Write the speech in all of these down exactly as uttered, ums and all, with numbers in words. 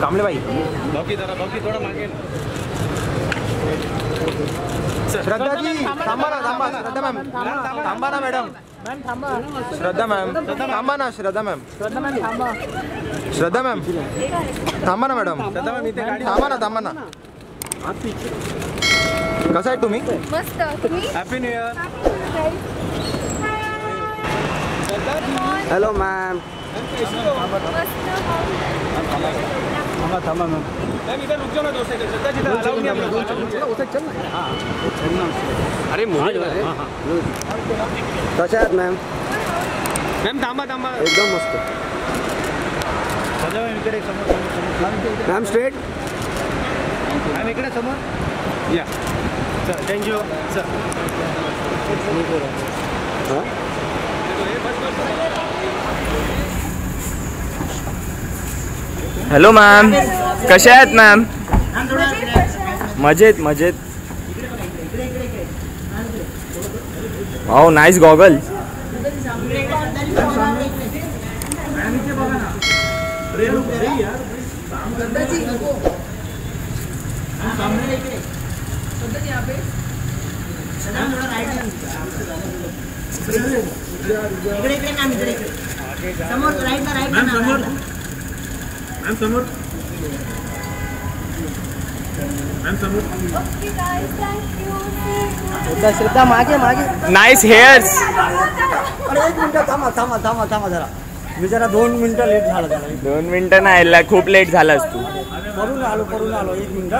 कामले भाई थोड़ा मांगे श्रद्धा जी थांबा ना थांबा श्रद्धा मैम थांबा ना मैडम श्रद्धा मैम थांबा ना श्रद्धा मैम श्रद्धा मैम थांबा ना मॅडम थांबा ना थांबा ना कसं आहे तुम्ही मस्त happy new year hello ma'am थांबा थांबा मॅम अरे कशा आहात मॅम मॅम थांबा थांबा एकदम मस्त मॅम स्ट्रेट मॅम इकडे समोर या sir thank you sir hello ma'am कशा आहेत मॅम मजेत मजेत वाव नाईस गॉगल श्रद्धा मागे मागे नाइस हेयर्स अरे एक मिनट थांबा थांबा थांबा थांबा जरा मी जरा दोन मिनिटं लेट झाला दोन मिनिटं नाही खूप लेट झालास तू करून आलो करून आलो एक मिनिट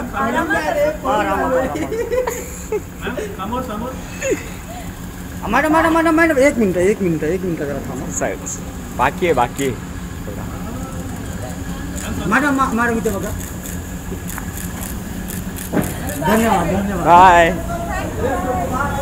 समोर समोर मॅडम मॅडम मॅडम मॅडम एक मिनिट एक मिनिट एक मिनिट जरा थांबा साईड्स बाकी आहे बाकी आहे मॅडम मॅडम इथे बघा धन्यवाद धन्यवाद बाय